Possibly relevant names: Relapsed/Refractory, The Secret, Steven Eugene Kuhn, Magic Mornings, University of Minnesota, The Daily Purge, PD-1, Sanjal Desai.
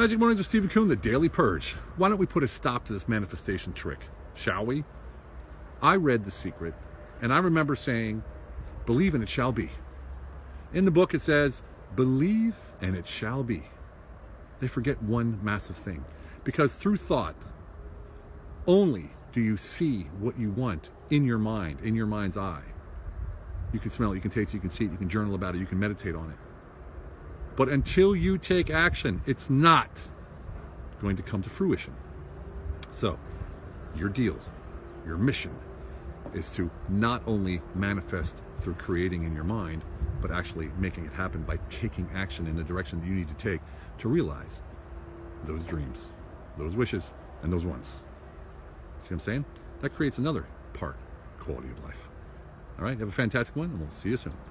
Magic Mornings with Steven Kuhn, The Daily Purge. Why don't we put a stop to this manifestation trick, shall we? I read The Secret, and I remember saying, believe and it shall be. In the book it says, believe and it shall be. They forget one massive thing, because through thought, only do you see what you want in your mind, in your mind's eye. You can smell it, you can taste it, you can see it, you can journal about it, you can meditate on it. But until you take action, it's not going to come to fruition. So, your deal, your mission, is to not only manifest through creating in your mind, but actually making it happen by taking action in the direction that you need to take to realize those dreams, those wishes, and those wants. See what I'm saying? That creates another part, quality of life. All right, have a fantastic one, and we'll see you soon.